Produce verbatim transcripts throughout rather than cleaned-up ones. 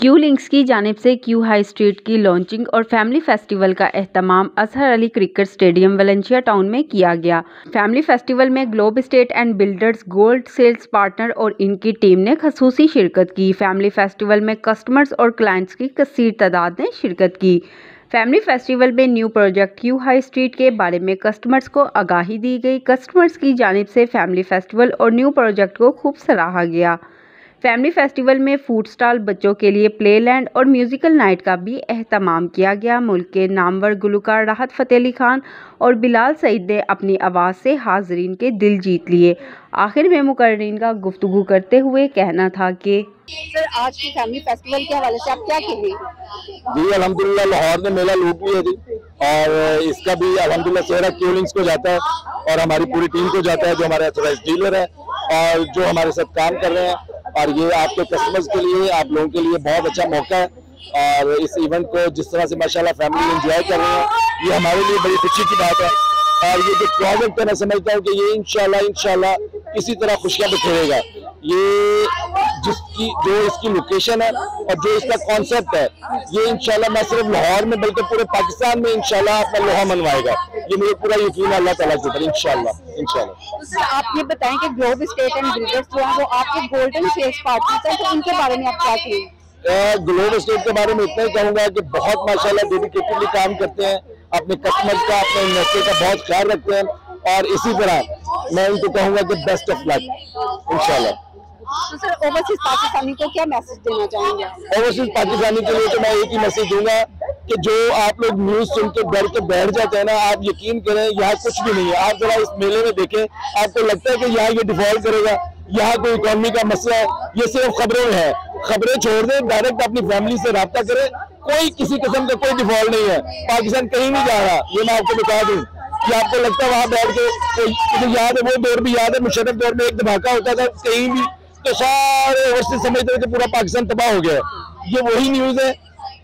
Q links की जानिब से क्यू हाई स्ट्रीट की लॉन्चिंग और फैमिली फेस्टिवल का अहतमाम Azhar Ali cricket stadium Valencia town में किया गया। फैमिली फेस्टिवल में globe estate and builders, gold sales partner और इनकी टीम ने खसूसी शिरकत की। फैमिली फेस्टिवल में कस्टमर्स और क्लाइंट्स की कसीर तादाद ने शिरकत की। फैमिली फेस्टिवल में new project Q high street के बारे में कस्टमर्स को आगाही दी गई। कस्टमर्स की जानिब से फैमिली फेस्टिवल और न्यू प्रोजेक्ट को खूब सराहा गया। फैमिली फेस्टिवल में फूड स्टॉल, बच्चों के लिए प्लेलैंड और म्यूजिकल नाइट का भी अहतमाम किया गया। मुल्क के नामवर गुलकार राहत फतेह अली खान और बिलाल सईद ने अपनी आवाज़ से हाजरीन के दिल जीत लिए। आखिर में मुकर्रीन का गुफ्तगू करते हुए कहना था कि सर, आज की फैमिली फेस्टिवल के हवाले से आप क्या कहेंगे? जी अल्हम्दुलिल्लाह, लाहौर में मेला लूट भी है जी, और इसका भी अल्हम्दुलिल्लाह चेहरा क्यू लिंक्स को जाता है और हमारी पूरी टीम को जाता है जो हमारे ऑथराइज्ड डीलर है और जो हमारे साथ काम कर रहे हैं। और ये आपके कस्टमर्स के लिए, आप लोगों के लिए बहुत अच्छा मौका है और इस इवेंट को जिस तरह से माशाल्लाह फैमिली एंजॉय कर रहे हैं, ये हमारे लिए बड़ी खुशी की बात है। और ये जो प्रोजेक्ट है, मैं समझता हूँ कि ये इंशाल्लाह इंशाल्लाह इसी तरह खुशियाँ बिखेरेगा। ये जिसकी जो इसकी लोकेशन है और जो इसका कॉन्सेप्ट है, ये इंशाल्लाह मैं सिर्फ लाहौर में बल्कि पूरे पाकिस्तान में इंशाल्लाह अपना लोहा मनवाएगा। ये मुझे पूरा यकीन है अल्लाह ताला के ऊपर इंशाल्लाह इंशाल्लाह। तो सर आप ये बताएं कि ग्लोब एस्टेट एंड बिल्डर्स जो हैं वो आपके गोल्डन सेल्स पार्टनर्स हैं, तो उनके बारे में आप क्या कहेंगे? ग्लोब एस्टेट के बारे में इतना ही कहूँगा कि बहुत माशाल्लाह डेडिकेटेडली काम करते हैं, अपने कस्टमर का, अपने इन्वेस्टर का बहुत ख्याल रखते हैं और इसी तरह मैं उनको कहूँगा कि बेस्ट ऑफ लक इंशाल्लाह। तो सर ओवरसीज पाकिस्तानी को क्या मैसेज देना चाहेंगे? ओवरसीज पाकिस्तानी के लिए तो मैं एक ही मैसेज दूंगा कि जो आप लोग न्यूज़ सुन के डर के बैठ जाते हैं ना, आप यकीन करें यहाँ कुछ भी नहीं है। आप जरा इस मेले में देखें, आपको लगता है कि यहाँ ये डिफॉल्ट करेगा, यहाँ कोई इकोनॉमी का मसला है, ये सिर्फ खबरों में है। खबरें छोड़ दें, डायरेक्ट अपनी फैमिली से रब्ता करें। कोई किसी किस्म का कोई डिफॉल्ट नहीं है, पाकिस्तान कहीं नहीं जा रहा। ये मैं आपको बता दूँ कि आपको लगता है वहाँ बैठ के, मुझे याद है वो दौर भी याद है, मुशर्रफ दौर में एक धमाका होता था कहीं भी, तो सारे ओवरसीज समझते हैं कि पूरा पाकिस्तान तबाह हो गया। ये वही न्यूज़ है,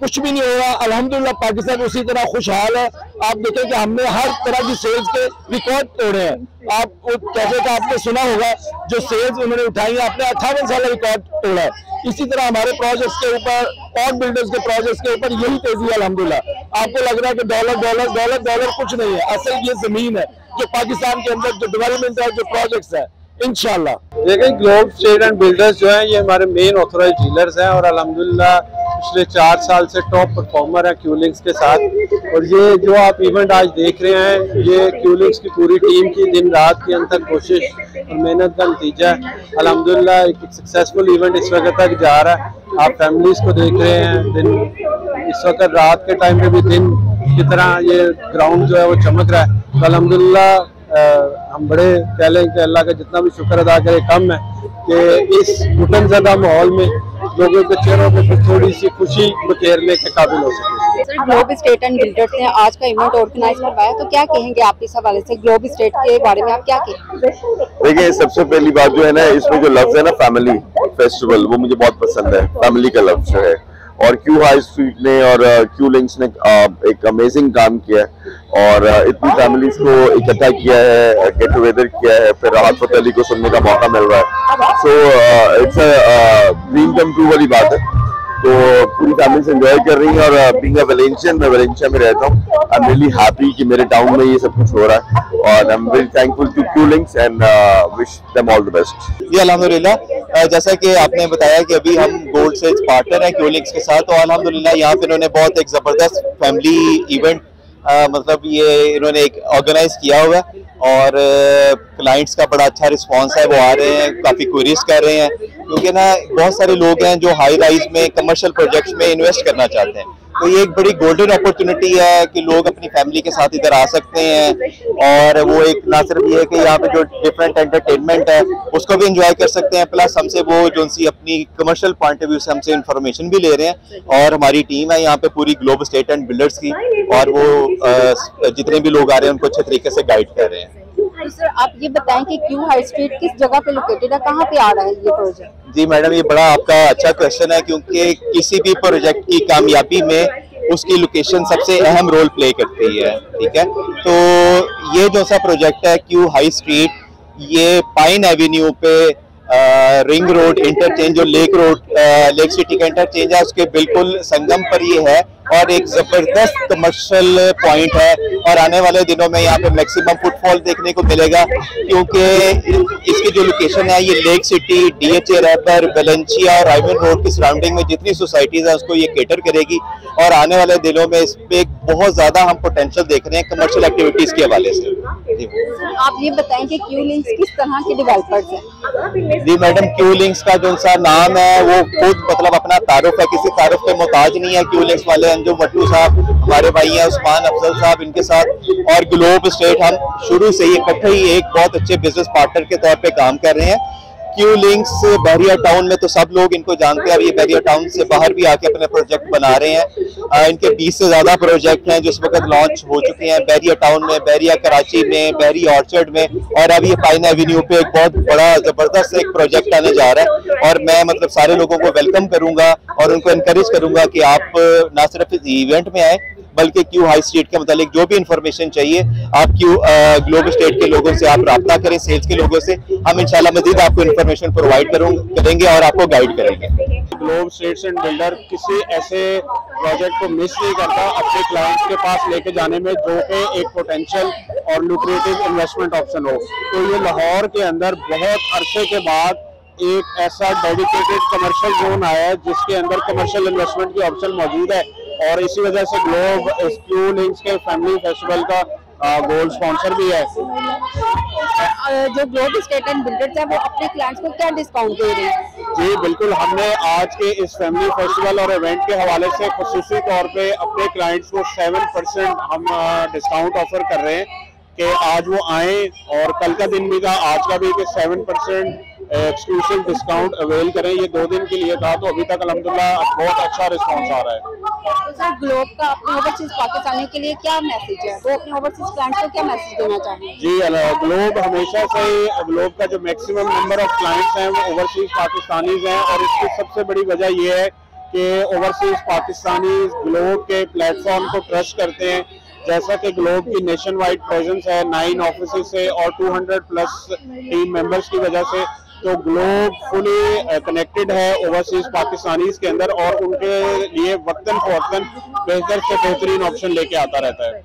कुछ भी नहीं हो रहा। अल्हम्दुलिल्लाह पाकिस्तान उसी तरह खुशहाल है। आप देखें कि हमने हर तरह की सेल्स के रिकॉर्ड तोड़े हैं। आप कैफे का आपने सुना होगा जो सेल्स उन्होंने उठाई है, आपने अट्ठावन साल रिकॉर्ड तोड़ा है। इसी तरह हमारे प्रोजेक्ट्स के ऊपर और बिल्डर्स के प्रोजेक्ट्स के ऊपर यही तेजी है अल्हम्दुलिल्लाह। आपको लग रहा है कि डॉलर डॉलर डॉलर डॉलर कुछ नहीं है, असल ये जमीन है जो पाकिस्तान के अंदर जो डेवलपमेंट है, जो प्रोजेक्ट्स है इंशाल्लाह। लेकिन ग्लोब एस्टेट एंड बिल्डर्स जो हैं ये हमारे मेन ऑथराइज्ड डीलर्स हैं और अल्हम्दुलिल्लाह पिछले चार साल से टॉप परफॉर्मर हैं क्यू लिंक्स के साथ। और ये जो आप इवेंट आज देख रहे हैं, ये क्यू लिंक्स की पूरी टीम की दिन रात की अनथक कोशिश और मेहनत का नतीजा है। अल्हम्दुलिल्लाह एक सक्सेसफुल इवेंट इस वक्त तक जा रहा है। आप फैमिलीज़ को देख रहे हैं, दिन इस वक्त रात के टाइम में भी दिन की तरह ये ग्राउंड जो है वो चमक रहा है। तो अल्हम्दुलिल्लाह आ, हम बड़े कह लें कि अल्लाह का जितना भी शुक्र अदा करे कम है कि इस घुटन ज़दा माहौल में लोगों के चेहरों पर थोड़ी सी खुशी बखेरने के काबिल हो सके। Sir globe estate and builders ने आज का इवेंट ऑर्गेनाइज करवाया, तो क्या कहेंगे आप इस हवाले से? ग्लोब एस्टेट के बारे में आप क्या कहेंगे? देखिए सबसे पहली बात जो है ना, इसमें जो लफ्ज़ है ना फैमिली फेस्टिवल, वो मुझे बहुत पसंद है, फैमिली का लफ्ज़ है। और क्यू हाई स्ट्रीट ने और क्यू लिंक्स ने एक अमेजिंग काम किया है और इतनी फैमिलीज को इकट्ठा किया है, गेट टुगेदर किया है, फिर राहत फतेह अली को सुनने का मौका मिल रहा है। So it's dream come true वाली बात है। तो पूरी फैमिली एंजॉय कर रही है और बीइंग अ वेलेंशियन, मैं वेलेंशिया में रहता हूँ, आई एम रियली हैप्पी कि मेरे टाउन में ये सब कुछ हो रहा है और I am very thankful to Q links and wish them all the best. जी अलहमदुलिल्लाह, जैसा कि आपने बताया कि अभी हम गोल्ड सेल्स पार्टनर हैं क्यू लिंक्स के साथ, और अल्हम्दुलिल्लाह यहाँ पे इन्होंने बहुत एक ज़बरदस्त फैमिली इवेंट आ, मतलब ये इन्होंने एक ऑर्गेनाइज़ किया हुआ है और क्लाइंट्स का बड़ा अच्छा रिस्पांस है। वो आ रहे हैं, काफ़ी क्वेरीज कर रहे हैं, क्योंकि ना बहुत सारे लोग हैं जो हाई राइज में कमर्शियल प्रोजेक्ट्स में इन्वेस्ट करना चाहते हैं। तो ये एक बड़ी गोल्डन अपॉर्चुनिटी है कि लोग अपनी फैमिली के साथ इधर आ सकते हैं और वो एक ना सिर्फ ये है कि यहाँ पे जो डिफरेंट एंटरटेनमेंट है उसको भी एंजॉय कर सकते हैं, प्लस हमसे वो जो सी अपनी कमर्शियल पॉइंट ऑफ व्यू से हमसे इंफॉर्मेशन भी ले रहे हैं। और हमारी टीम है यहाँ पे पूरी ग्लोब एस्टेट एंड बिल्डर्स की, और वो जितने भी लोग आ रहे हैं उनको अच्छे तरीके से गाइड कर रहे हैं। तो सर आप ये बताएं कि क्यू हाई स्ट्रीट किस जगह पे लोकेटेड है, कहाँ पे आ रहा है ये प्रोजेक्ट? जी मैडम, ये बड़ा आपका अच्छा क्वेश्चन है, क्योंकि किसी भी प्रोजेक्ट की कामयाबी में उसकी लोकेशन सबसे अहम रोल प्ले करती है, ठीक है। तो ये जो सा प्रोजेक्ट है क्यू हाई स्ट्रीट, ये पाइन एवेन्यू पे रिंग रोड इंटरचेंज जो लेक रोड लेक सिटी का इंटरचेंज है उसके बिल्कुल संगम पर ये है और एक जबरदस्त कमर्शियल पॉइंट है और आने वाले दिनों में यहाँ पे मैक्सिमम फुटफॉल देखने को मिलेगा क्योंकि इसकी जो लोकेशन है ये lake city, DHA Rahbar, Valencia और रायविंड रोड की सराउंडिंग में जितनी सोसाइटीज हैं उसको ये कैटर करेगी और आने वाले दिनों में इस पे बहुत ज्यादा हम पोटेंशियल देख रहे हैं कमर्शियल एक्टिविटीज के हवाले से। आप ये बताएं कि क्यू लिंक्स किस तरह के डेवलपर्स हैं? जी मैडम, क्यू लिंक्स का जो उनका नाम है वो खुद मतलब अपना तारुफ है, किसी तारुफ के मोहताज नहीं है। क्यू लिंक्स वाले हम जो मट्टू साहब हमारे भाई हैं, उस्मान अफजल साहब, इनके साथ और ग्लोब स्टेट हम शुरू से ही इकट्ठे ही एक बहुत अच्छे बिजनेस पार्टनर के तौर पे काम कर रहे हैं। क्यू लिंक्स बहरिया टाउन में तो सब लोग इनको जानते हैं, अब ये बहरिया टाउन से बाहर भी आके अपने प्रोजेक्ट बना रहे हैं। आ, इनके बीस से ज्यादा प्रोजेक्ट हैं जो इस वक्त लॉन्च हो चुके हैं बहरिया टाउन में, बहरिया कराची में, बहरिया ऑर्चर्ड में और अब ये पाइन एवेन्यू पे एक बहुत बड़ा जबरदस्त एक प्रोजेक्ट आने जा रहा है और मैं मतलब सारे लोगों को वेलकम करूंगा और उनको इनकरेज करूंगा कि आप ना सिर्फ इस इवेंट में आए बल्कि क्यू हाई स्ट्रीट के मतलब जो भी इंफॉर्मेशन चाहिए आप क्यू ग्लोब स्टेट के लोगों से आप रब्ता करें, सेल्स के लोगों से, हम इंशाल्लाह मजीद आपको इंफॉर्मेशन प्रोवाइड करेंगे और आपको गाइड करेंगे। ग्लोब स्टेट्स एंड बिल्डर किसी ऐसे प्रोजेक्ट को मिस नहीं करता अपने क्लाइंट्स के पास लेके जाने में जो कि एक पोटेंशियल और लुक्रेटिव इन्वेस्टमेंट ऑप्शन हो। तो ये लाहौर के अंदर बहुत अरसे के बाद एक ऐसा डेडिकेटेड कमर्शियल जोन आया है जिसके अंदर कमर्शियल इन्वेस्टमेंट की ऑप्शन मौजूद है और इसी वजह से ग्लोब क्यू लिंक्स के फैमिली फेस्टिवल का गोल्ड स्पॉन्सर भी है। जो ग्लोब स्टेट एंड बिल्डर्स है वो अपने क्लाइंट्स को क्या डिस्काउंट दे रहे हैं? जी बिल्कुल, हमने आज के इस फैमिली फेस्टिवल और इवेंट के हवाले से खुसूसी तौर पे अपने क्लाइंट्स को सेवन परसेंट हम डिस्काउंट ऑफर कर रहे हैं कि आज वो आए और कल का दिन भी था, आज का भी, कि seven percent exclusive discount avail करें। ये दो दिन के लिए था तो अभी तक अल्हम्दुलिल्लाह बहुत अच्छा रिस्पॉन्स आ रहा है। तो सर ग्लोब का अपने ओवरसीज पाकिस्तानी के लिए क्या मैसेज है, वो अपने ओवरसीज क्लाइंट्स को क्या मैसेज देना चाहिए? जी ग्लोब हमेशा से ग्लोब का जो मैक्सिमम नंबर ऑफ क्लाइंट्स हैं वो ओवरसीज पाकिस्तानीज हैं और इसकी सबसे बड़ी वजह ये है कि ओवरसीज पाकिस्तानी ग्लोब के प्लेटफॉर्म को ट्रस्ट करते हैं। जैसा कि ग्लोब की नेशन वाइड प्रेजेंस है नाइन ऑफिस से और two hundred plus team members की वजह से, तो ग्लोब फुली कनेक्टेड है ओवरसीज पाकिस्तानीज के अंदर और उनके लिए वक्तन फौरतन बेहतर से बेहतरीन ऑप्शन लेके आता रहता है।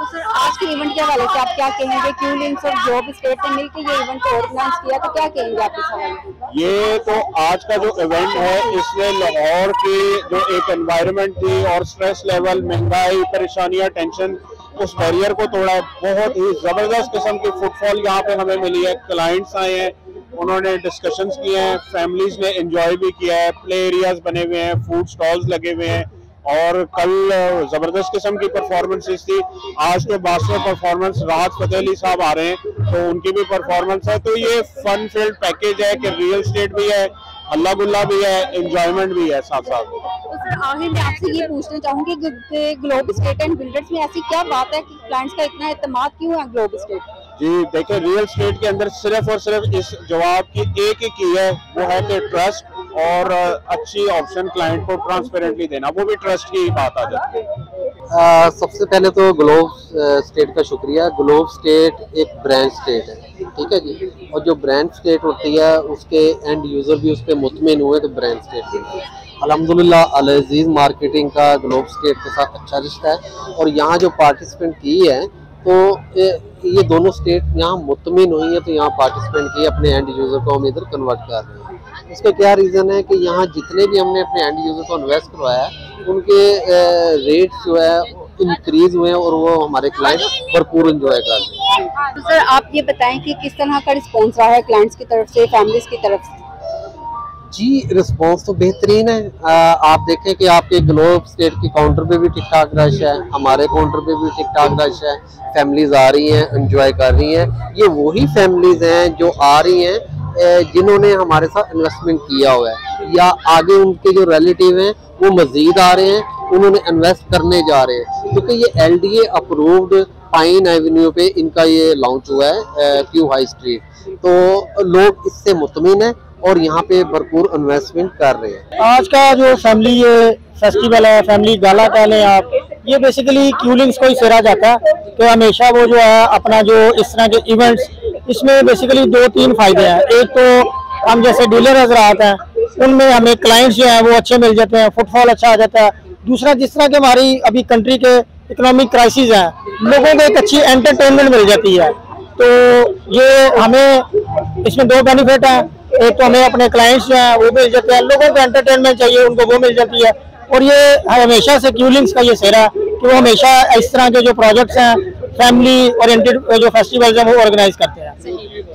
तो सर आज के इवेंट के हवाले से आप क्या कहेंगे? क्यू लिंक्स और ग्लोब स्टेट ने मिलकर ये इवेंट ऑर्गेनाइज किया, तो क्या कहेंगे आप इस हवाले से? ये तो आज का जो इवेंट है इसने लाहौर की जो एक एनवायरनमेंट थी और स्ट्रेस लेवल, महंगाई, परेशानियां, टेंशन, उस बैरियर को तोड़ा है। बहुत ही जबरदस्त किस्म की फुटफॉल यहाँ पे हमें मिली है। क्लाइंट्स आए हैं, उन्होंने डिस्कशंस किए हैं, फैमिलीज ने एंजॉय भी किया है, प्ले एरियाज बने हुए हैं, फूड स्टॉल्स लगे हुए हैं और कल जबरदस्त किस्म की परफॉर्मेंसेस थी। आज तो बासवे परफॉर्मेंस राहत फतेह अली साहब आ रहे हैं तो उनकी भी परफॉर्मेंस है। तो ये फन फील्ड पैकेज है कि रियल स्टेट भी है, हल्ला गुल्ला भी है, एंजॉयमेंट भी है साथ साथ। तो सर आखिर मैं आपसे ये पूछना चाहूंगी कि ग्लोब स्टेट एंड बिल्डर्स में ऐसी क्या बात है कि क्लाइंट्स का इतना एतमाद क्यों है ग्लोब स्टेट? जी देखिए, रियल स्टेट के अंदर सिर्फ और सिर्फ इस जवाब की एक ही की है, वो है कि ट्रस्ट और अच्छी ऑप्शन क्लाइंट को ट्रांसपेरेंटली देना, वो भी ट्रस्ट की बात आ जाती है। सबसे पहले तो ग्लोब स्टेट का शुक्रिया। ग्लोब स्टेट एक ब्रांड स्टेट है, ठीक है जी, और जो ब्रांड स्टेट होती है उसके एंड यूज़र भी उस पर मुतमिन हुए तो ब्रांड स्टेट होती है। अल्हम्दुलिल्लाह अजीज़ मार्केटिंग का ग्लोब स्टेट के साथ अच्छा रिश्ता है और यहाँ जो पार्टिसिपेंट की है तो ये दोनों स्टेट यहाँ मुतमिन हुई है, तो यहाँ पार्टिसिपेंट की अपने एंड यूज़र को हम इधर कन्वर्ट कर रहे हैं। इसका क्या रीज़न है कि यहाँ जितने भी हमने अपने एंड यूज़र को इन्वेस्ट करवाया है उनके रेट्स जो है इंक्रीज़ हुए हैं और वो हमारे क्लाइंट भरपूर इन्जॉय कर रहे हैं। तो सर आप ये बताएं कि किस तरह का रिस्पॉन्स रहा है क्लाइंट्स की तरफ से, फैमिलीज़ की तरफ से? जी रिस्पॉन्स तो बेहतरीन है। आ, आप देखें कि आपके ग्लोब स्टेट के काउंटर पे भी ठीक ठाक रश है, हमारे काउंटर पे भी ठीक ठाक रश है, फैमिलीज़ आ रही हैं, एंजॉय कर रही हैं। ये वही फैमिलीज़ हैं जो आ रही हैं जिन्होंने हमारे साथ इन्वेस्टमेंट किया हुआ है या आगे उनके जो रिलेटिव हैं वो मज़ीद आ रहे हैं, उन्होंने इन्वेस्ट करने जा रहे हैं क्योंकि ये एलडीए अप्रूव्ड पाइन एवेन्यू पे इनका ये लॉन्च हुआ है क्यू हाई स्ट्रीट, तो लोग इससे मुतमिन हैं और यहाँ पे भरपूर इन्वेस्टमेंट कर रहे हैं। आज का जो फैमिली ये फेस्टिवल है, फैमिली गाला कह लें आप, ये बेसिकली क्यू लिंक्स को ही सराहा जाता है कि हमेशा वो जो है अपना जो इस तरह के इवेंट्स, इसमें बेसिकली दो तीन फायदे हैं। एक तो हम जैसे डीलर हजरात हैं उनमें हमें क्लाइंट्स जो हैं वो अच्छे मिल जाते हैं, फुटफॉल अच्छा आ जाता है। दूसरा, जिस तरह के हमारी अभी कंट्री के इकोनॉमिक क्राइसिस हैं, लोगों को एक अच्छी एंटरटेनमेंट मिल जाती है। तो ये हमें इसमें दो बेनिफिट हैं, एक तो हमें अपने क्लाइंट्स जो हैं वो मिल जाते हैं, लोगों को एंटरटेनमेंट चाहिए उनको वो मिल जाती है। और ये हमेशा से क्यू लिंक्स का ये सेहरा है कि वो हमेशा इस तरह के जो प्रोजेक्ट्स हैं फैमिली ओरिएंटेड जो फेस्टिवल्स हैं वो ऑर्गेनाइज करते हैं।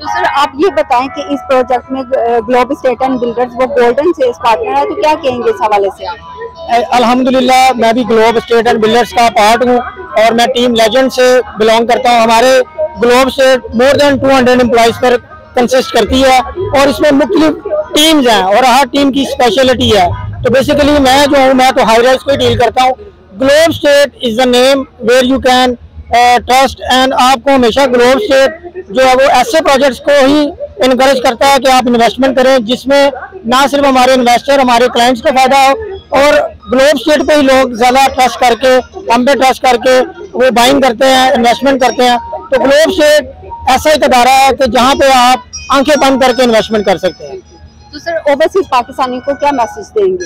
तो सर आप ये बताएं कि इस प्रोजेक्ट में ग्लोब एस्टेट एंड बिल्डर्स वो गोल्डन सेल्स पार्टनर है, तो क्या कहेंगे इस हवाले से आप? अल्हम्दुलिल्लाह मैं भी ग्लोब एस्टेट एंड बिल्डर्स का पार्ट हूँ और मैं टीम लेजेंड से बिलोंग करता हूँ। हमारे ग्लोब से more than two hundred employees पर कंसिस्ट करती है और इसमें मुख्तलिफ टीम्स हैं और हर टीम की स्पेशलिटी है। तो बेसिकली मैं जो हूँ मैं तो हाई राइज को ही डील करता हूँ। Globe state is the name where you can trust and आपको हमेशा ग्लोब स्टेट जो है वो ऐसे प्रोजेक्ट्स को ही इनकरेज करता है कि आप इन्वेस्टमेंट करें जिसमें ना सिर्फ हमारे इन्वेस्टर हमारे क्लाइंट्स को फायदा हो और ग्लोब स्टेट पे ही लोग ज़्यादा ट्रस्ट करके हम पे ट्रस्ट करके वो बाइंग करते हैं, इन्वेस्टमेंट करते हैं। तो ग्लोब स्टेट ऐसा एक अदारा है कि जहाँ पे आप आंखें बंद करके इन्वेस्टमेंट कर सकते हैं। तो सर ओवरसीज पाकिस्तानी को क्या मैसेज देंगे?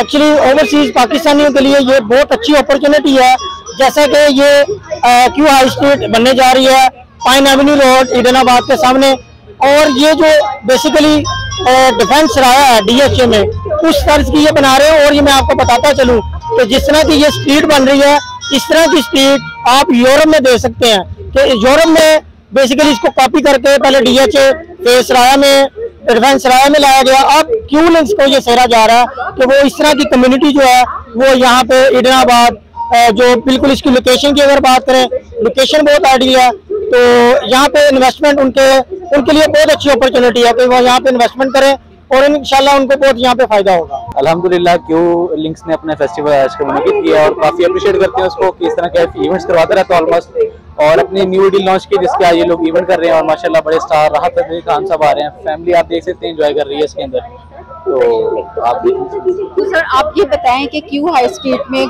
एक्चुअली ओवरसीज पाकिस्तानियों के लिए ये बहुत अच्छी अपॉर्चुनिटी है, जैसा कि ये क्यू हाई स्ट्रीट बनने जा रही है पाइन एवेन्यू रोड इडनाबाद के सामने, और ये जो बेसिकली डिफेंस राया है डी एच ए में उस तर्ज की ये बना रहे हैं। और ये मैं आपको बताता चलूँ कि जिस तरह की ये स्ट्रीट बन रही है इस तरह की स्ट्रीट आप यूरोप में दे सकते हैं कि यूरोप में बेसिकली इसको कॉपी करके पहले डी एच ए फेस राया में एडवांस राय में लाया गया। अब क्यू लिंक्स को ये सेहरा जा रहा है कि वो इस तरह की कम्युनिटी जो है वो यहाँ पे इडनाबाद जो बिल्कुल इसकी लोकेशन की अगर बात करें लोकेशन बहुत आइडियल है, तो यहाँ पे इन्वेस्टमेंट उनके उनके लिए बहुत अच्छी अपॉर्चुनिटी है कि वो यहाँ पे इन्वेस्टमेंट करें और इंशाल्लाह उनको बहुत यहाँ पे फायदा होगा। अल्हम्दुलिल्लाह क्यू लिंक्स ने अपने फेस्टिवल आज के मुनकिद किया और काफी अप्रिशिएट करते हैं उसको कि इस तरह के इवेंट्स करवाते रहता है ऑलमोस्ट, और अपनी न्यू डील लॉन्च की जिसके आज ये लोग इवेंट कर रहे हैं और माशाल्लाह बड़े स्टार राहत फतेह अली खान साहब आ रहे हैं। फैमिली आप देख सकते हैं एंजॉय कर रही है इसके अंदर। तो आप तो सर आप ये बताएं कि क्यू हाई स्ट्रीट में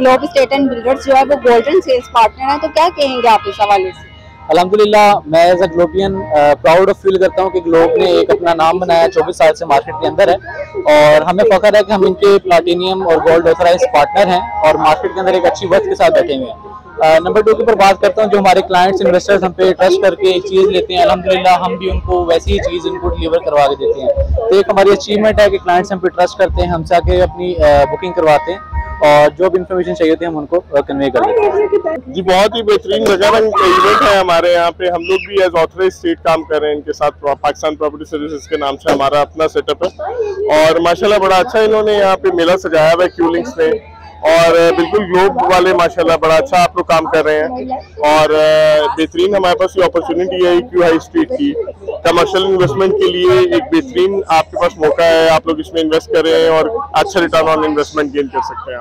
ग्लोब एस्टेट एंड बिल्डर्स जो है वो गोल्डन सेल्स पार्टनर है, तो क्या कहेंगे आप इस हवाले से? अल्हम्दुलिल्लाह मैं as a globian proud feel करता हूँ कि ग्लोब ने एक अपना नाम बनाया, चौबीस साल से मार्केट के अंदर है और हमें फख्र है कि हम इनके प्लाटिनियम और गोल्ड ऑथराइज पार्टनर हैं और मार्केट के अंदर एक अच्छी वर्थ के साथ बैठे हुए हैं। नंबर टू के ऊपर बात करता हूँ, जो हमारे क्लाइंट्स इन्वेस्टर्स हम पे ट्रस्ट करके एक चीज़ लेते हैं अल्हम्दुलिल्लाह हम भी उनको वैसी ही चीज़ इनको डिलीवर करवा के देते हैं। तो एक हमारी अचीवमेंट है कि क्लाइंट्स हम पे ट्रस्ट करते हैं, हमसे आके अपनी बुकिंग करवाते हैं और जो भी इंफॉर्मेशन चाहिए थी हम उनको कन्वे कर देते हैं। जी बहुत ही बेहतरीन जगह इवेंट है हमारे यहाँ पे, हम लोग भी एज ऑथराइज्ड स्टेट काम कर रहे हैं इनके साथ, पाकिस्तान प्रॉपर्टी सर्विसेज के नाम से हमारा अपना सेटअप है और माशाल्लाह बड़ा अच्छा इन्होंने यहाँ पे मेला सजाया हुआ है क्यू लिंक्स ने और बिल्कुल ग्लोब वाले माशाल्लाह बड़ा अच्छा आप लोग काम कर रहे हैं और बेहतरीन हमारे पास ये अपॉर्चुनिटी है क्यू हाई स्ट्रीट की कमर्शियल इन्वेस्टमेंट के लिए। एक बेहतरीन आपके पास मौका है, आप लोग इसमें इन्वेस्ट कर रहे हैं और अच्छा रिटर्न ऑन इन्वेस्टमेंट गेन कर सकते हैं आप।